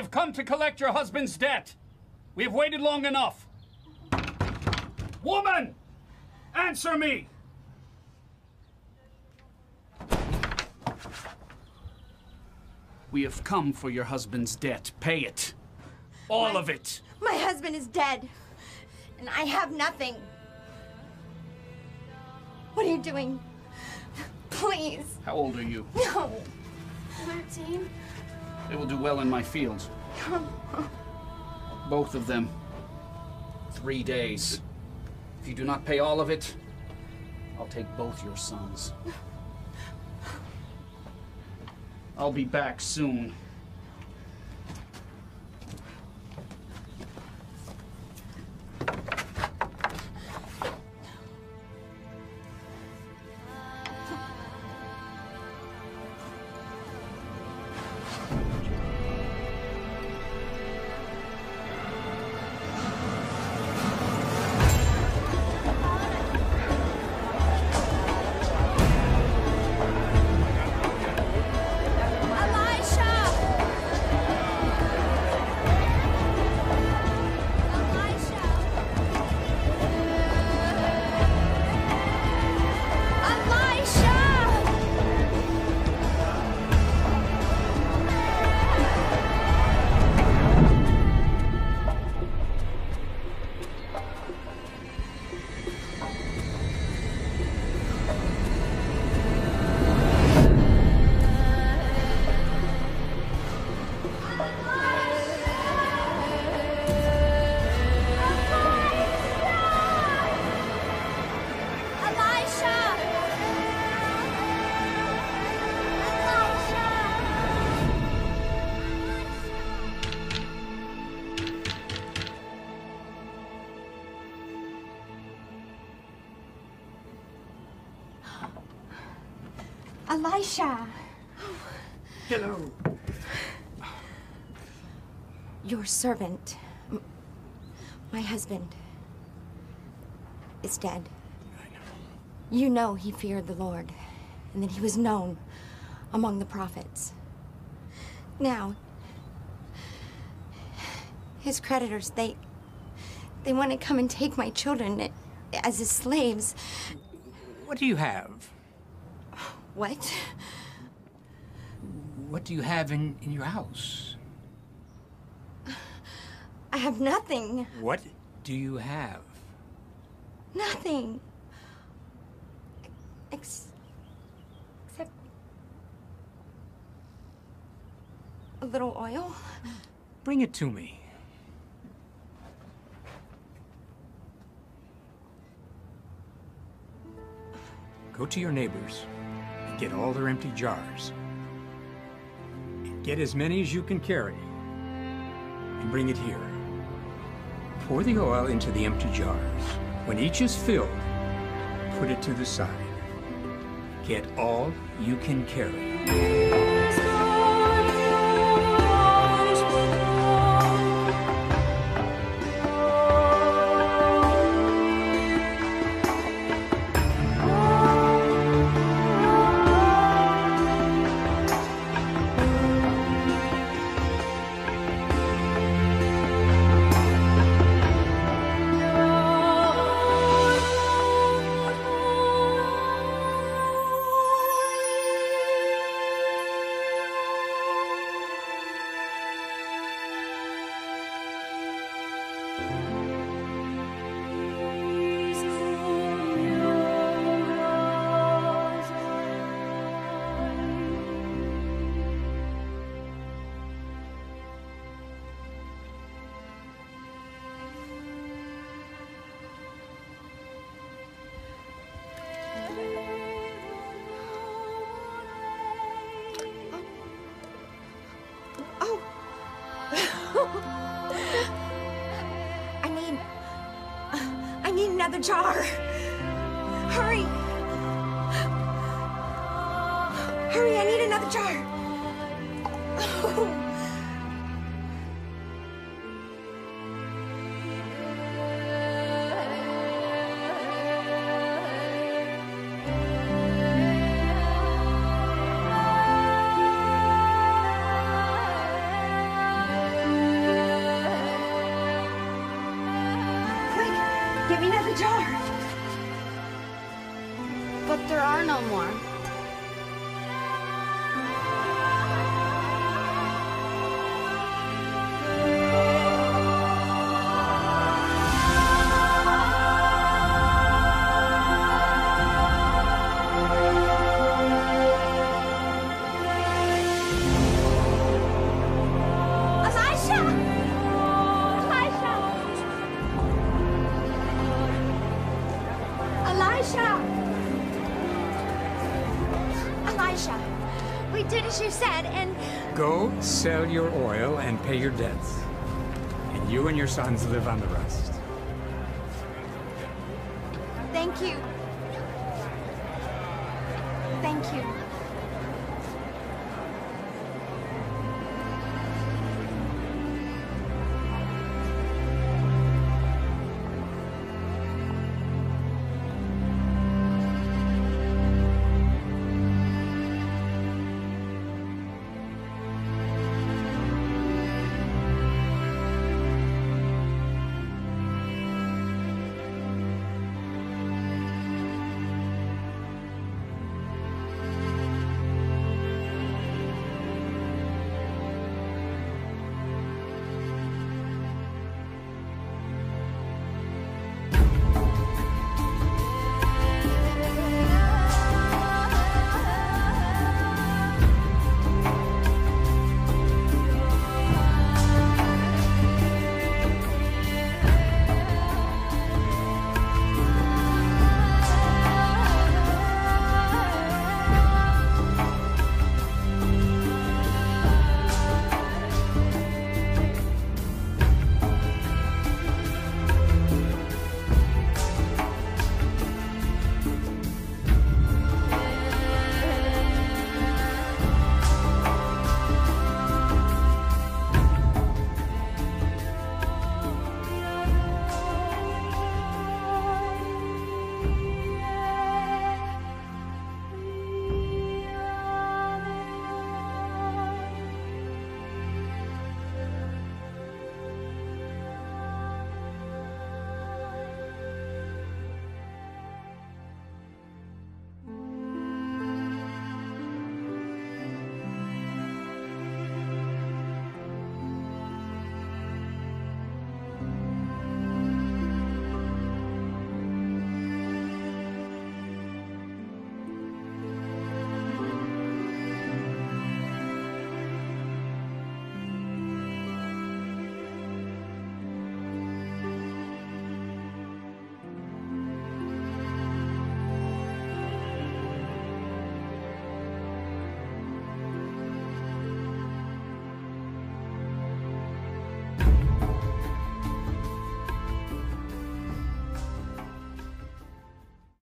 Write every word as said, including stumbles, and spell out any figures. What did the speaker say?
have come to collect your husband's debt. We have waited long enough. Woman, answer me! We have come for your husband's debt. Pay it. All my, of it. My husband is dead, and I have nothing. What are you doing? Please. How old are you? No. thirteen. They will do well in my fields. Both of them. Three days. If you do not pay all of it, I'll take both your sons. I'll be back soon. Elisha! Hello. Your servant, my husband, is dead. I know. You know he feared the Lord, and that he was known among the prophets. Now, his creditors, they, they want to come and take my children as his slaves. What do you have? What? What do you have in, in your house? I have nothing. What do you have? Nothing. Ex except a little oil. Bring it to me. Go to your neighbors. Get all their empty jars. And get as many as you can carry and bring it here. Pour the oil into the empty jars. When each is filled, put it to the side. Get all you can carry. The jar. Hurry. Hurry, I need another jar. Oh. Look, there are no more. Elisha, we did as you said, and... Go sell your oil and pay your debts, and you and your sons live on the rest. Thank you. Thank you.